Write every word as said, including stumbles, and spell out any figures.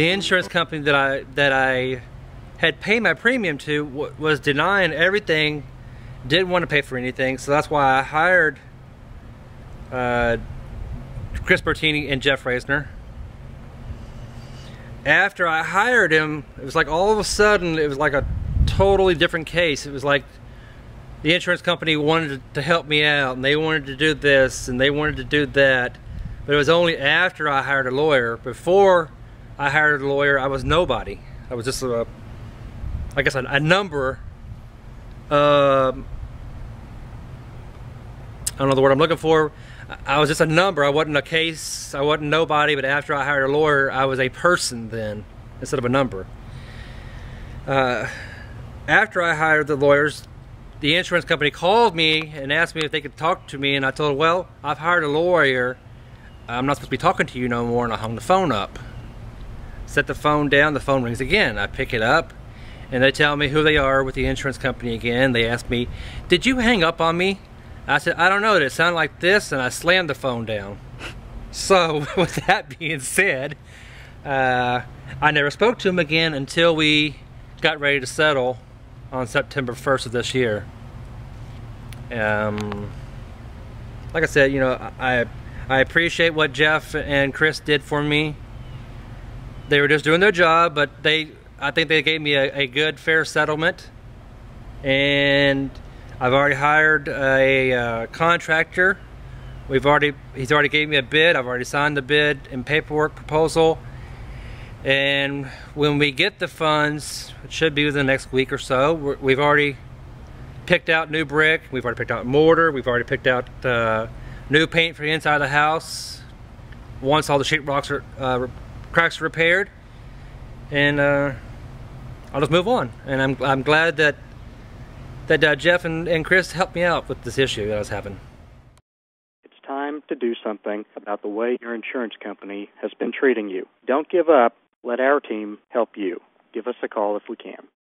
the insurance company that I that I had paid my premium to w was denying everything, didn't want to pay for anything. So that's why I hired uh, Chris Bertini and Jeff Reisner. After I hired him, it was like all of a sudden it was like a totally different case. It was like the insurance company wanted to help me out, and they wanted to do this, and they wanted to do that. But it was only after I hired a lawyer. Before I hired a lawyer, I was nobody. I was just a, I guess, a, a number. Um, I don't know the word I'm looking for. I was just a number. I wasn't a case. I wasn't nobody. But after I hired a lawyer, I was a person then instead of a number. Uh, after I hired the lawyers, the insurance company called me and asked me if they could talk to me, and I told them, well, I've hired a lawyer. I'm not supposed to be talking to you no more, and I hung the phone up. Set the phone down, the phone rings again. I pick it up, and they tell me who they are with the insurance company again. They ask me, did you hang up on me? I said, I don't know, did it sound like this? And I slammed the phone down. So, with that being said, uh, I never spoke to them again until we got ready to settle on September first of this year. Um, like I said, you know, I I appreciate what Jeff and Chris did for me. They were just doing their job, but they I think they gave me a, a good, fair settlement. And I've already hired a uh, contractor. We've already he's already gave me a bid. I've already signed the bid and paperwork proposal. And when we get the funds, it should be within the next week or so, we're, we've already picked out new brick, we've already picked out mortar, we've already picked out uh, new paint for the inside of the house once all the sheetrocks are, uh, cracks are repaired. And uh, I'll just move on. And I'm, I'm glad that, that uh, Jeff and, and Chris helped me out with this issue that I was having. It's time to do something about the way your insurance company has been treating you. Don't give up. Let our team help you. Give us a call if we can.